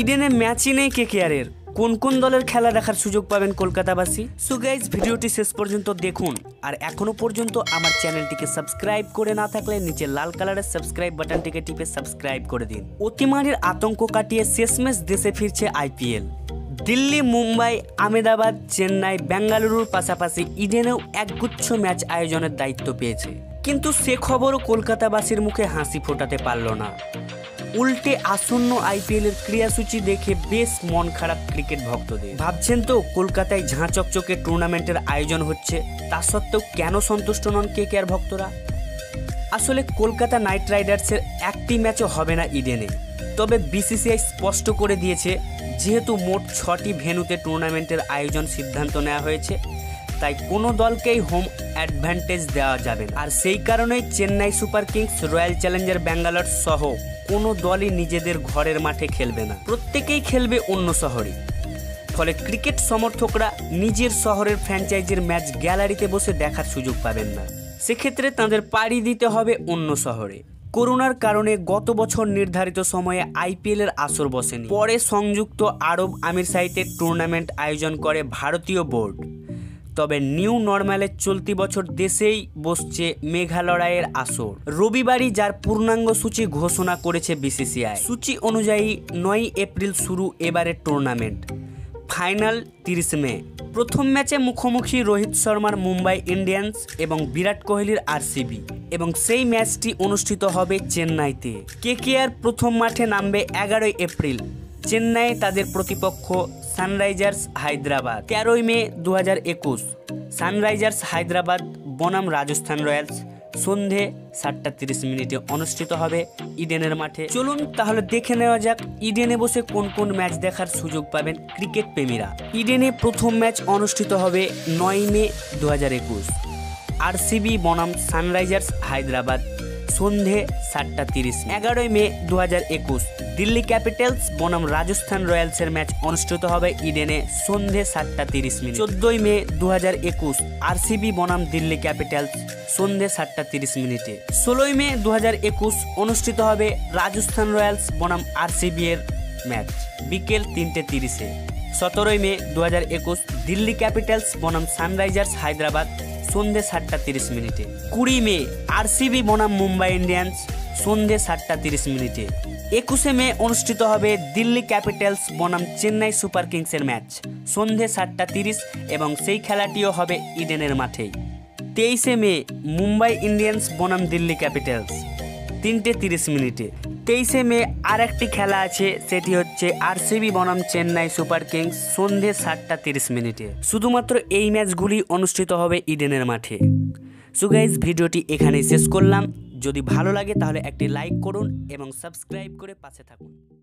ইডেনে ম্যাচই নেই কেকেআরের কোন কোন দলের খেলা দেখার সুযোগ পাবেন কলকাতাবাসী। সো গাইজ ভিডিওটি শেষ পর্যন্ত দেখুন আর এখনো পর্যন্ত আমার চ্যানেলটিকে সাবস্ক্রাইব করে না থাকলে নিচে লাল কালারের সাবস্ক্রাইব বাটনটিকে টিপে সাবস্ক্রাইব করে দিন। অতিমারির আতঙ্ক কাটিয়ে শেষমেশ দেশে ফিরছে আইপিএল। দিল্লি, মুম্বাই, আহমেদাবাদ, চেন্নাই, বেঙ্গালুরুর পাশাপাশি ইডেনেও একগুচ্ছ ম্যাচ আয়োজনের দায়িত্ব পেয়েছে, কিন্তু সে খবরও কলকাতাবাসীর মুখে হাসি ফোটাতে পারল না। উল্টে আসন্ন আইপিএলের ক্রীড়াসূচি দেখে বেশ মন খারাপ ক্রিকেট ভক্তদের। ভাবছেন তো কলকাতায় ঝাঁ চকচকে টুর্নামেন্টের আয়োজন হচ্ছে, তা সত্ত্বেও কেন সন্তুষ্ট নন কেকেআর ভক্তরা? আসলে কলকাতা নাইট রাইডার্সের একটি ম্যাচও হবে না ইডেনে। তবে বিসিসিআই স্পষ্ট করে দিয়েছে, যেহেতু মোট 6টি ভেন্যুতে টুর্নামেন্টের আয়োজন সিদ্ধান্ত নেওয়া হয়েছে, তাই কোনো দলকেই হোম অ্যাডভান্টেজ দেওয়া যাবে না। আর সেই কারণেই Chennai Super Kings, Royal Challenger Bangalore সহ কোনো দলই নিজেদের ঘরের মাঠে খেলবে না, প্রত্যেকেই খেলবে অন্য শহরে। ফলে ক্রিকেট সমর্থকরা নিজের শহরের ফ্র্যাঞ্চাইজির ম্যাচ গ্যালারিতে বসে দেখার সুযোগ পাবেন না। সেক্ষেত্রে তাদের পাড়ি দিতে হবে অন্য শহরে। করোনার কারণে গত বছর নির্ধারিত সময়ে আইপিএলের আসর বসেনি, পরে সংযুক্ত আরব আমিরশাহিতে টুর্নামেন্ট আয়োজন করে ভারতীয় বোর্ড। তবে নিউ নর্মালের চলতি বছর দেশেই বসছে মেঘালয়ের আসর রবিবারই, যার পূর্ণাঙ্গ সূচি ঘোষণা করেছে বিসিসিআই। সূচি অনুযায়ী 9 এপ্রিল শুরু এবারের টুর্নামেন্ট, ফাইনাল 30 মে। প্রথম ম্যাচে মুখোমুখি রোহিত শর্মার মুম্বাই ইন্ডিয়ান্স এবং বিরাট কোহলির আরসিবি, এবং সেই ম্যাচটি অনুষ্ঠিত হবে চেন্নাইতে। কেকেআর প্রথম মাঠে নামবে 11 এপ্রিল চেন্নাইয়ে, তাদের প্রতিপক্ষ সানরাইজার্স হায়দ্রাবাদ। 13 মে 2021 সানরাইজার্স হায়দ্রাবাদ বনাম রাজস্থান রয়্যালস সন্ধে 7:30 মিনিটে অনুষ্ঠিত হবে ইডেনের মাঠে। চলুন তাহলে দেখে নেওয়া যাক ইডেনে বসে কোন কোন ম্যাচ দেখার সুযোগ পাবেন ক্রিকেট প্রেমীরা। ইডেনে প্রথম ম্যাচ অনুষ্ঠিত হবে 9 মে 2021 আরসিবি বনাম সানরাইজার্স হায়দ্রাবাদ সন্ধে 7:30। 11 মে 2021 দিল্লি ক্যাপিটালস বনাম রাজস্থান রয়্যালসের ম্যাচ অনুষ্ঠিত হবে ইডেনে সন্ধে 7:30। 14 মে 2021 আরসিবি বনাম দিল্লি ক্যাপিটালস সন্ধে 7:30। 16 মে 2021 অনুষ্ঠিত হবে রাজস্থান রয়্যালস বনাম আরসিবি এর ম্যাচ বিকেল 3:30। 17 মে 2021 দিল্লি ক্যাপিটালস বনাম সানরাইজার্স হায়দ্রাবাদ সন্ধে 7:30। 20 মে আরসিবি বনাম মুম্বাই ইন্ডিয়ান্স সন্ধে 7:30। 21 মে অনুষ্ঠিত হবে দিল্লি ক্যাপিটালস বনাম চেন্নাই সুপার কিংসের ম্যাচ সন্ধে 7:30, এবং সেই খেলাটিও হবে ইডেনের মাঠেই। 23 মে মুম্বাই ইন্ডিয়ান্স বনাম দিল্লি ক্যাপিটালস 3:30। 23 মে আর একটি খেলা আছে, সেটি হচ্ছে আরসিবি বনাম চেন্নাই সুপার কিংস সন্ধে 7:30। শুধুমাত্র এই ম্যাচগুলি অনুষ্ঠিত হবে ইডেনের মাঠে। সো গাইজ, ভিডিওটি এখানেই শেষ করলাম। যদি ভালো লাগে তাহলে একটি লাইক করুন এবং সাবস্ক্রাইব করে পাশে থাকুন।